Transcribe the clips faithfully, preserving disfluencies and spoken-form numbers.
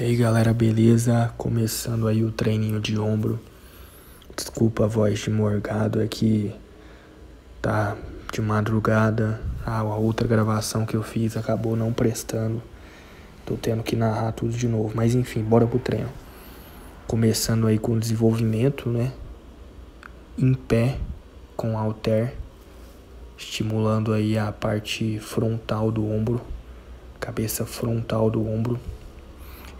E aí galera, beleza? Começando aí o treininho de ombro. Desculpa a voz de morgado, é que tá de madrugada. Ah, a outra gravação que eu fiz acabou não prestando. Tô tendo que narrar tudo de novo, mas enfim, bora pro treino. Começando aí com o desenvolvimento, né? Em pé, com halter, estimulando aí a parte frontal do ombro, cabeça frontal do ombro.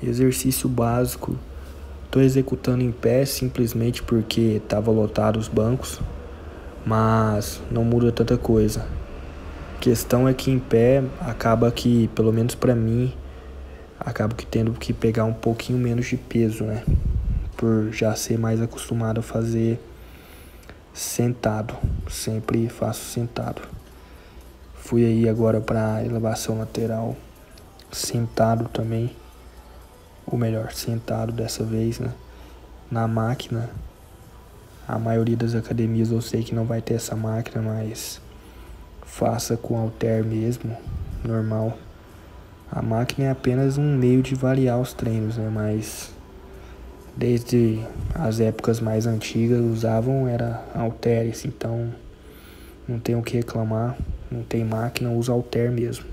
Exercício básico, estou executando em pé simplesmente porque estava lotado os bancos, mas não muda tanta coisa. A questão é que em pé acaba que, pelo menos para mim, acabo que tendo que pegar um pouquinho menos de peso, né? Por já ser mais acostumado a fazer sentado, sempre faço sentado. Fui aí agora para elevação lateral sentado também. Ou melhor, sentado dessa vez, né? Na máquina. A maioria das academias eu sei que não vai ter essa máquina, mas faça com halter mesmo, normal. A máquina é apenas um meio de variar os treinos, né? Mas desde as épocas mais antigas usavam era halteres, então não tem o que reclamar. Não tem máquina, usa halter mesmo.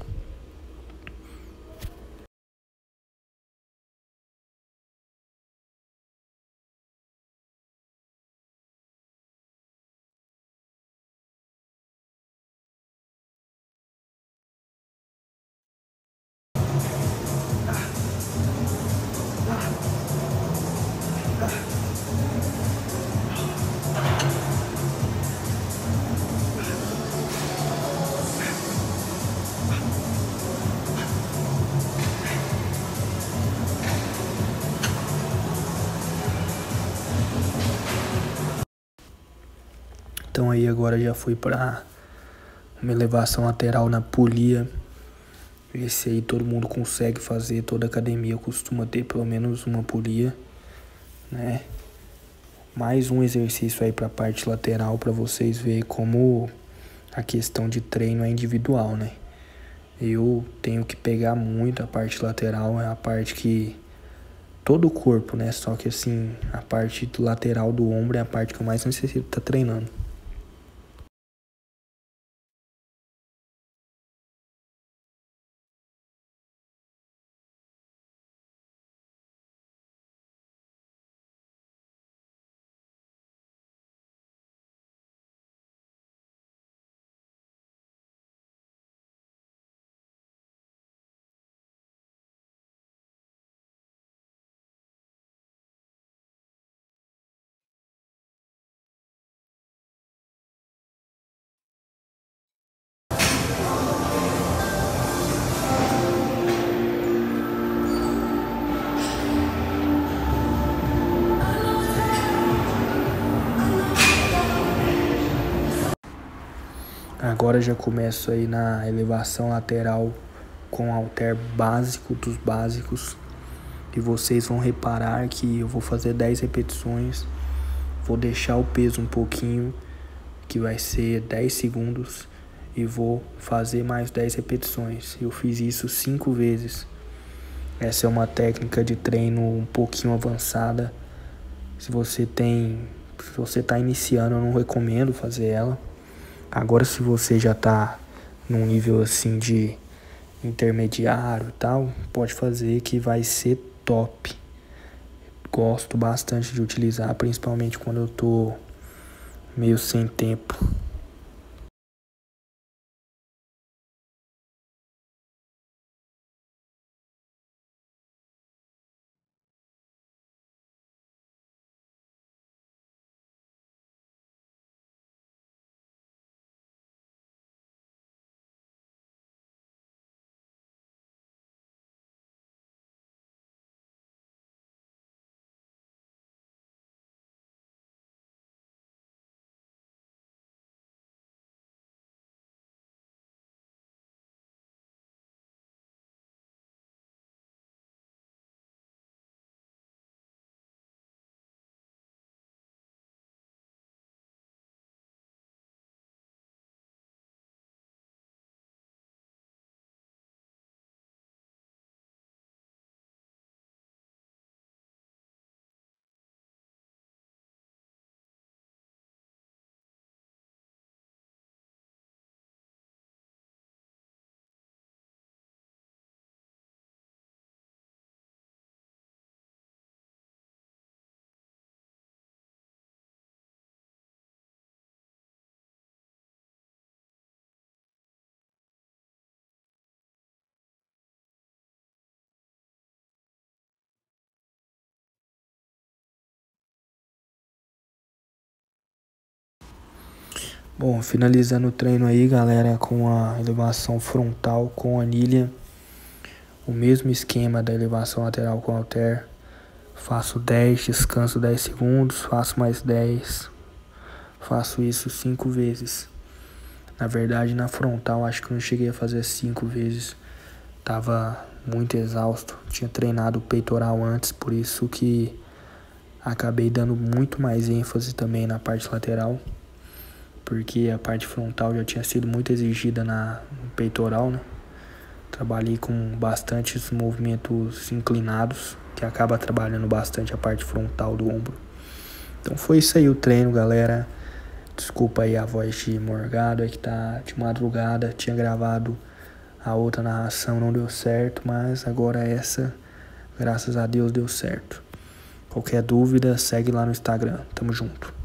Então aí agora já fui para uma elevação lateral na polia. Esse aí todo mundo consegue fazer, toda academia costuma ter pelo menos uma polia, né? Mais um exercício aí para a parte lateral para vocês verem como a questão de treino é individual, né? Eu tenho que pegar muito a parte lateral, é a parte que todo o corpo, né? Só que assim, a parte lateral do ombro é a parte que eu mais necessito estar treinando. Agora já começo aí na elevação lateral com halter básico dos básicos. E vocês vão reparar que eu vou fazer dez repetições. Vou deixar o peso um pouquinho, que vai ser dez segundos. E vou fazer mais dez repetições. Eu fiz isso cinco vezes. Essa é uma técnica de treino um pouquinho avançada. Se você tem, se você está iniciando, eu não recomendo fazer ela. Agora, se você já tá num nível assim de intermediário e tal, pode fazer que vai ser top. Gosto bastante de utilizar, principalmente quando eu tô meio sem tempo. Bom, finalizando o treino aí, galera, com a elevação frontal com anilha. O mesmo esquema da elevação lateral com halter. Faço dez, descanso dez segundos, faço mais dez. Faço isso cinco vezes. Na verdade, na frontal, acho que eu não cheguei a fazer cinco vezes. Tava muito exausto. Tinha treinado o peitoral antes, por isso que acabei dando muito mais ênfase também na parte lateral. Porque a parte frontal já tinha sido muito exigida na, no peitoral, né? Trabalhei com bastantes movimentos inclinados, que acaba trabalhando bastante a parte frontal do ombro. Então foi isso aí o treino, galera. Desculpa aí a voz de morgado, é que tá de madrugada. Tinha gravado a outra narração, não deu certo, mas agora essa, graças a Deus, deu certo. Qualquer dúvida, segue lá no Instagram. Tamo junto.